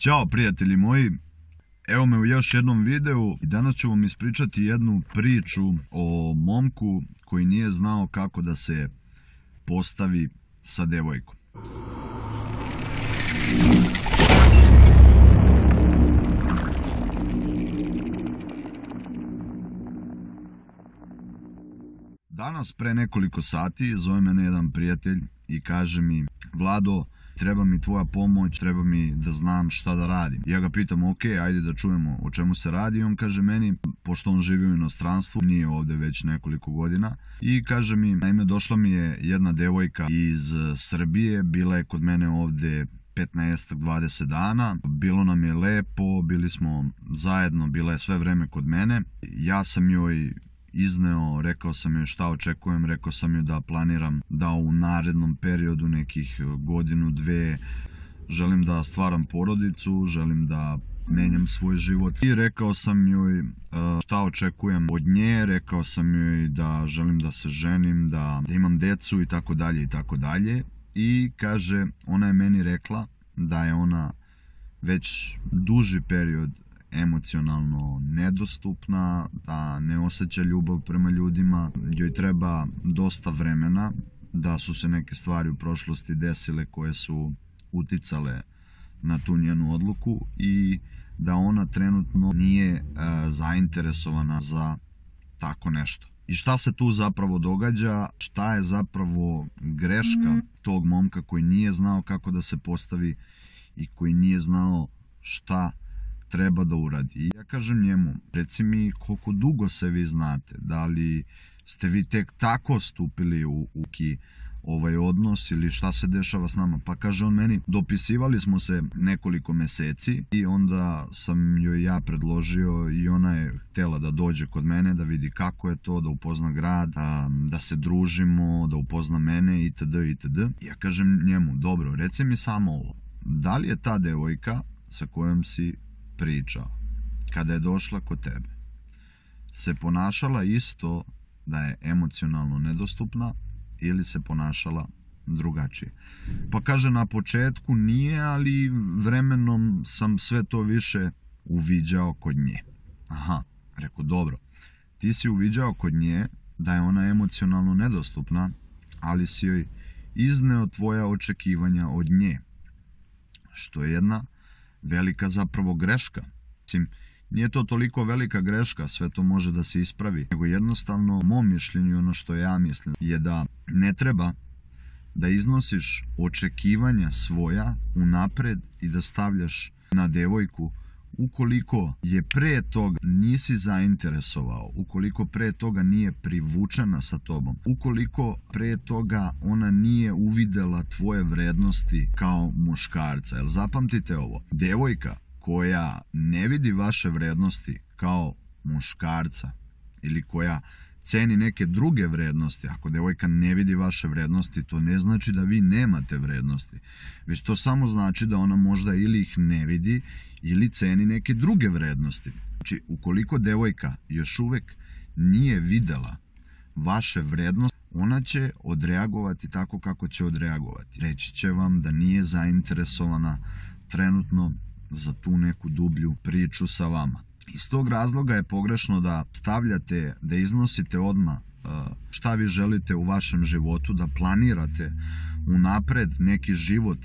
Ćao prijatelji moji, evo me u još jednom videu i danas ću vam ispričati jednu priču o momku koji nije znao kako da se postavi sa devojkom. Danas pre nekoliko sati zove mene jedan prijatelj i kaže mi: Vlado, treba mi tvoja pomoć, treba mi da znam šta da radim. Ja ga pitam, ok, ajde da čujemo o čemu se radi. I on kaže meni, pošto on živi u inostranstvu, nije ovde već nekoliko godina, i kaže mi, naime, došla mi je jedna devojka iz Srbije, bila je kod mene ovde 15-20 dana, bilo nam je lepo, bili smo zajedno, bila je sve vreme kod mene. Ja sam joj izneo, rekao sam joj šta očekujem, rekao sam joj da planiram da u narednom periodu, nekih godinu, dve, želim da stvaram porodicu, želim da menjam svoj život, i rekao sam joj šta očekujem od nje, rekao sam joj da želim da se ženim, da imam decu i tako dalje i tako dalje. I kaže, ona je meni rekla da je ona već duži period emocionalno nedostupna, da ne osjeća ljubav prema ljudima, joj treba dosta vremena, da su se neke stvari u prošlosti desile koje su uticale na tu njenu odluku i da ona trenutno nije zainteresovana za tako nešto. I šta se tu zapravo događa, šta je zapravo greška tog momka koji nije znao kako da se postavi i koji nije znao šta treba da uradi. I ja kažem njemu, reci mi koliko dugo se vi znate, da li ste vi tek tako stupili u ovaj odnos ili šta se dešava s nama? Pa kaže on meni, dopisivali smo se nekoliko meseci i onda sam joj ja predložio i ona je htela da dođe kod mene, da vidi kako je to, da upozna grad, da se družimo, da upozna mene itd. itd. Ja kažem njemu, dobro, reci mi samo ovo, da li je ta devojka sa kojom si pričao, kada je došla kod tebe, se ponašala isto da je emocionalno nedostupna ili se ponašala drugačije? Pa kaže, na početku nije, ali vremenom sam sve to više uviđao kod nje. Aha, rekao, dobro, ti si uviđao kod nje da je ona emocionalno nedostupna, ali si joj izneo tvoja očekivanja od nje, što je jedna velika zapravo greška. Mislim, nije to toliko velika greška, sve to može da se ispravi, nego jednostavno mom mišljenju, ono što ja mislim, je da ne treba da iznosiš očekivanja svoja unapred i da stavljaš na devojku ukoliko je pre toga nisi zainteresovao, ukoliko pre toga nije privučena sa tobom, ukoliko pre toga ona nije uvidela tvoje vrednosti kao muškarca. Jer zapamtite ovo, devojka koja ne vidi vaše vrednosti kao muškarca ili koja ceni neke druge vrednosti, ako devojka ne vidi vaše vrednosti, to ne znači da vi nemate vrednosti, već to samo znači da ona možda ili ih ne vidi ili ceni neke druge vrednosti. Znači, ukoliko devojka još uvek nije videla vaše vrednosti, ona će odreagovati tako kako će odreagovati. Reći će vam da nije zainteresovana trenutno za tu neku dublju priču sa vama. Iz tog razloga je pogrešno da stavljate, da iznosite odmah šta vi želite u vašem životu, da planirate unapred neki život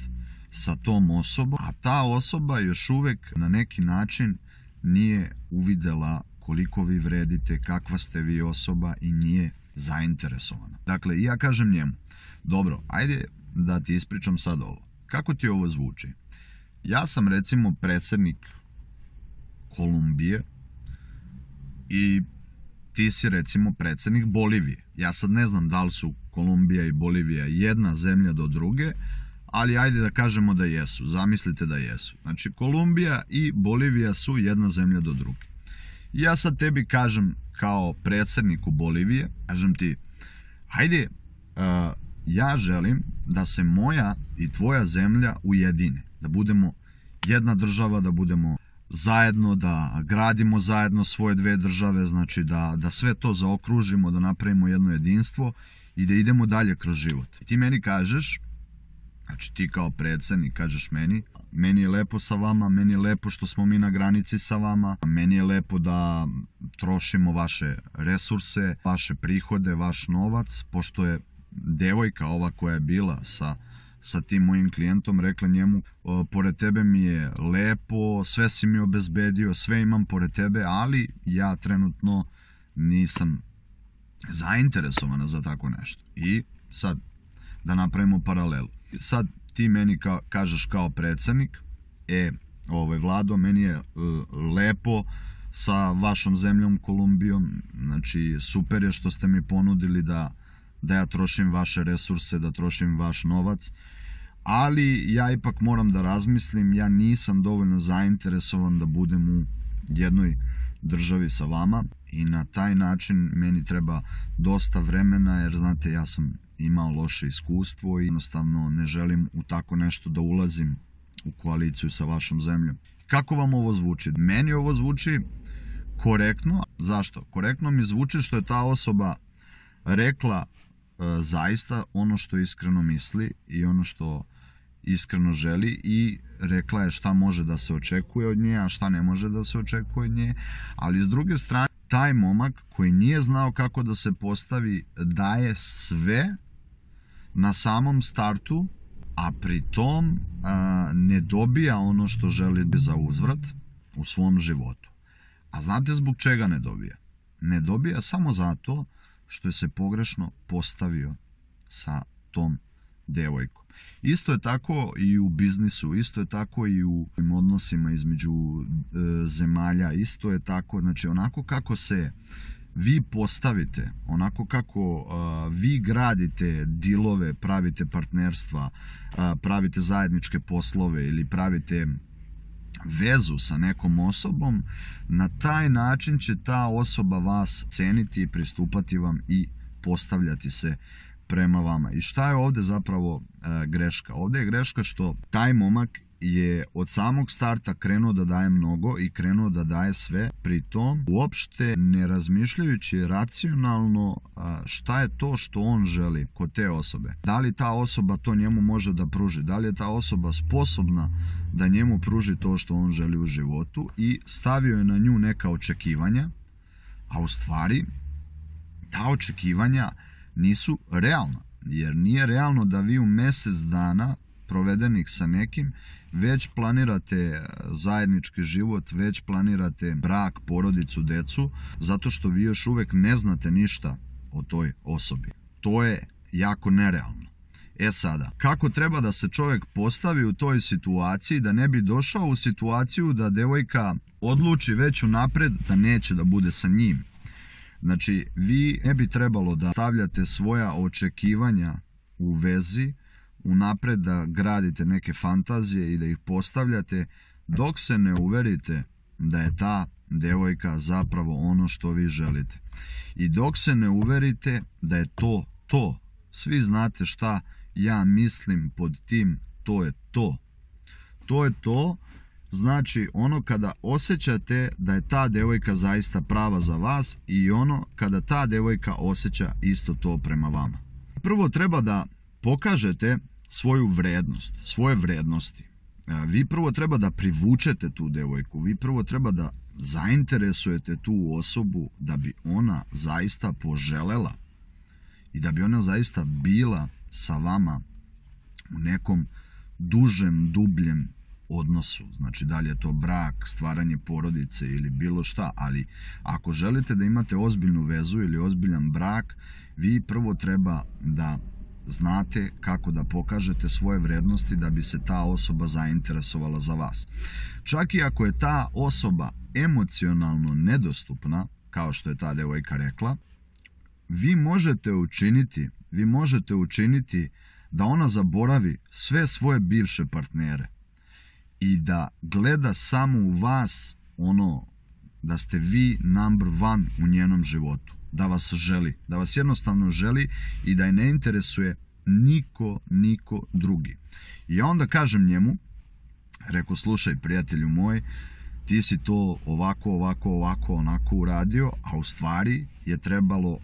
sa tom osobom, a ta osoba još uvek na neki način nije uvidela koliko vi vredite, kakva ste vi osoba i nije zainteresovana. Dakle, ja kažem njemu, dobro, ajde da ti ispričam sad ovo. Kako ti ovo zvuči? Ja sam, recimo, predsednik Kolumbije i ti si, recimo, predsednik Bolivije. Ja sad ne znam da li su Kolumbija i Bolivija jedna zemlja do druge, ali ajde da kažemo da jesu, zamislite da jesu. Znači, Kolumbija i Bolivija su jedna zemlja do druge. Ja sad tebi kažem, kao predsedniku Bolivije, kažem ti, hajde, ja želim da se moja i tvoja zemlja ujedine, da budemo jedna država, da budemo zajedno, da gradimo zajedno svoje dve države, znači da sve to zaokružimo, da napravimo jedno jedinstvo i da idemo dalje kroz život. I ti meni kažeš, Znači ti kao predsednik kažeš meni je lepo sa vama, meni je lepo što smo mi na granici sa vama, meni je lepo da trošimo vaše resurse, vaše prihode, vaš novac, pošto je devojka ova koja je bila sa tim mojim klijentom rekla njemu, pored tebe mi je lepo, sve si mi obezbedio, sve imam pored tebe, ali ja trenutno nisam zainteresovana za tako nešto. I sad, da napravimo paralelu. Sad ti meni kažeš kao predsednik, Vlado, meni je lepo sa vašom zemljom Kolumbijom, znači super je što ste mi ponudili da ja trošim vaše resurse, da trošim vaš novac, ali ja ipak moram da razmislim, ja nisam dovoljno zainteresovan da budem u jednoj državi sa vama i na taj način meni treba dosta vremena, jer znate, ja sam imao loše iskustvo i jednostavno ne želim u tako nešto da ulazim u koaliciju sa vašom zemljom. Kako vam ovo zvuči? Meni ovo zvuči korektno. Zašto? Korektno mi zvuči što je ta osoba rekla zaista ono što iskreno misli i ono što iskreno želi i rekla je šta može da se očekuje od nje, a šta ne može da se očekuje od nje, ali s druge strane taj momak koji nije znao kako da se postavi daje sve na samom startu, a pri tom ne dobija ono što želi za uzvrat u svom životu. A znate zbog čega ne dobija? Ne dobija samo zato što je se pogrešno postavio sa tom devojkom. Isto je tako i u biznisu, isto je tako i u odnosima između zemalja, isto je tako, znači onako kako se vi postavite, onako kako vi gradite dilove, pravite partnerstva, pravite zajedničke poslove ili pravite vezu sa nekom osobom, na taj način će ta osoba vas ceniti i pristupati vam i postavljati se prema vama. I šta je ovde zapravo greška? Ovde je greška što taj momak je od samog starta krenuo da daje mnogo i krenuo da daje sve, pri tom uopšte ne razmišljajući racionalno šta je to što on želi kod te osobe. Da li ta osoba to njemu može da pruži, da li je ta osoba sposobna da njemu pruži to što on želi u životu, i stavio je na nju neka očekivanja, a u stvari ta očekivanja nisu realna, jer nije realno da vi u mesec dana provedenih sa nekim već planirate zajednički život, već planirate brak, porodicu, decu, zato što vi još uvek ne znate ništa o toj osobi. To je jako nerealno. E sada, kako treba da se čovek postavi u toj situaciji da ne bi došao u situaciju da devojka odluči već unapred da neće da bude sa njim? Znači, vi ne bi trebalo da stavljate svoja očekivanja u vezi, unapred da gradite neke fantazije i da ih postavljate dok se ne uverite da je ta devojka zapravo ono što vi želite. I dok se ne uverite da je to to. Svi znate šta ja mislim pod tim to je to. To je to, znači ono kada osjećate da je ta devojka zaista prava za vas i ono kada ta devojka osjeća isto to prema vama. Prvo treba da pokažete svoju vrednost, svoje vrednosti. Vi prvo treba da privučete tu devojku, vi prvo treba da zainteresujete tu osobu da bi ona zaista poželela i da bi ona zaista bila sa vama u nekom dužem, dubljem odnosu. Znači, da li je to brak, stvaranje porodice ili bilo šta, ali ako želite da imate ozbiljnu vezu ili ozbiljan brak, vi prvo treba da znate kako da pokažete svoje vrednosti da bi se ta osoba zainteresovala za vas. Čak i ako je ta osoba emocionalno nedostupna, kao što je ta devojka rekla, vi možete učiniti da ona zaboravi sve svoje bivše partnere i da gleda samo u vas, ono da ste vi number one u njenom životu, da vas želi, da vas jednostavno želi i da je ne interesuje niko drugi. I ja onda kažem njemu, reko, slušaj prijatelju moj, ti si to ovako, onako uradio, a u stvari je trebalo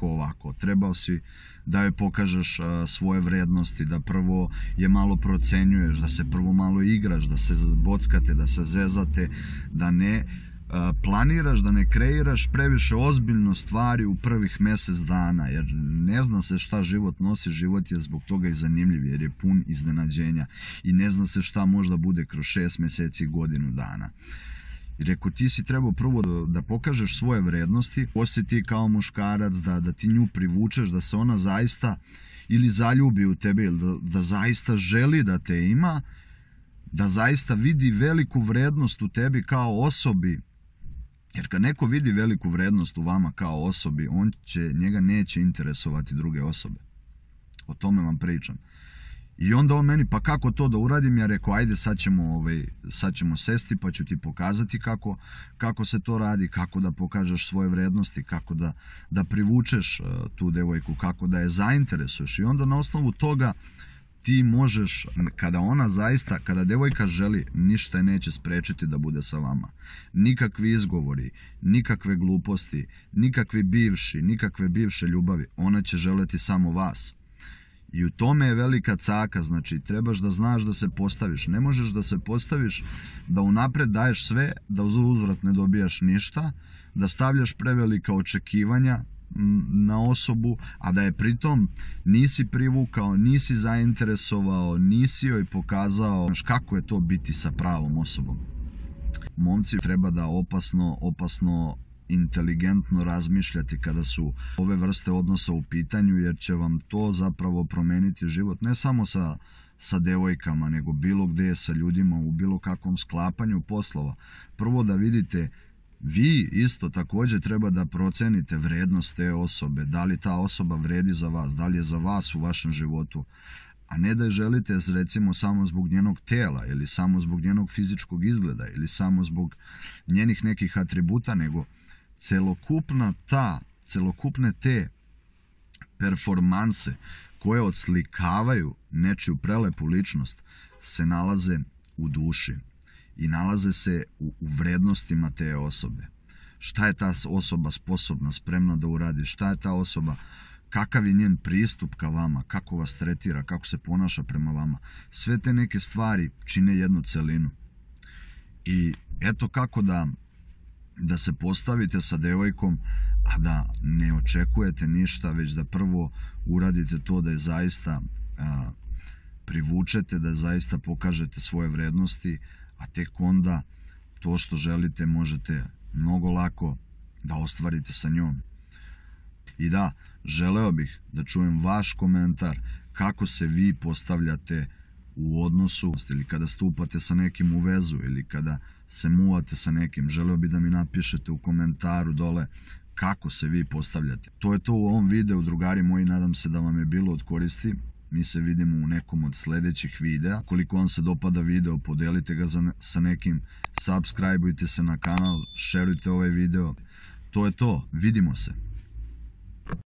ovako. Trebao si da joj pokažeš svoje vrednosti, da prvo je malo procenjuješ, da se prvo malo igraš, da se bockate, da se zezate, da ne planiraš, da ne kreiraš previše ozbiljno stvari u prvih mesec dana, jer ne zna se šta život nosi, život je zbog toga i zanimljiv, jer je pun iznenađenja i ne zna se šta možda bude kroz 6 meseci i godinu dana. I rekao, ti si trebao prvo da pokažeš svoje vrednosti, poslije ti kao muškarac, da ti nju privučeš, da se ona zaista ili zaljubi u tebe, ili da zaista želi da te ima, da zaista vidi veliku vrednost u tebi kao osobi. Jer kad neko vidi veliku vrednost u vama kao osobi, njega neće interesovati druge osobe. O tome vam pričam. I onda on meni, pa kako to da uradim? Ja rekao, ajde sad ćemo sesti pa ću ti pokazati kako se to radi, kako da pokažeš svoje vrednosti, kako da privučeš tu devojku, kako da je zainteresuješ. I onda na osnovu toga ti možeš, kada devojka želi, ništa je neće sprečiti da bude sa vama. Nikakvi izgovori, nikakve gluposti, nikakvi bivši, nikakve bivše ljubavi. Ona će želeti samo vas. I u tome je velika caka, znači trebaš da znaš da se postaviš. Ne možeš da se postaviš, da unapred daješ sve, da uzvrat ne dobijaš ništa, da stavljaš prevelika očekivanja na osobu, a da je pritom nisi privukao, nisi zainteresovao, nisi joj pokazao kako je to biti sa pravom osobom. Momci treba da opasno inteligentno razmišljati kada su ove vrste odnosa u pitanju, jer će vam to zapravo promeniti život, ne samo sa devojkama, nego bilo gde, sa ljudima, u bilo kakvom sklapanju poslova. Prvo da vidite, vi isto također treba da procenite vrednost te osobe, da li ta osoba vredi za vas, da li je za vas u vašem životu, a ne da je želite recimo samo zbog njenog tela ili samo zbog njenog fizičkog izgleda ili samo zbog njenih nekih atributa, nego celokupne te performanse koje odslikavaju nečiju prelepu ličnost se nalaze u duši. I nalaze se u vrednostima te osobe. Šta je ta osoba sposobna, spremna da uradi, šta je ta osoba, kakav je njen pristup ka vama, kako vas tretira, kako se ponaša prema vama. Sve te neke stvari čine jednu celinu. I eto kako da se postavite sa devojkom, a da ne očekujete ništa, već da prvo uradite to da je zaista privučete, da zaista pokažete svoje vrednosti, a tek onda to što želite možete mnogo lako da ostvarite sa njom. I da, želeo bih da čujem vaš komentar kako se vi postavljate u odnosu ili kada stupate sa nekim u vezu ili kada se muvate sa nekim. Želeo bih da mi napišete u komentaru dole kako se vi postavljate. To je to u ovom videu, drugari moji, nadam se da vam je bilo od koristi. Mi se vidimo u nekom od sljedećih videa. Ukoliko vam se dopada video, podelite ga sa nekim, subscribeujte se na kanal, šerujte ovaj video. To je to, vidimo se.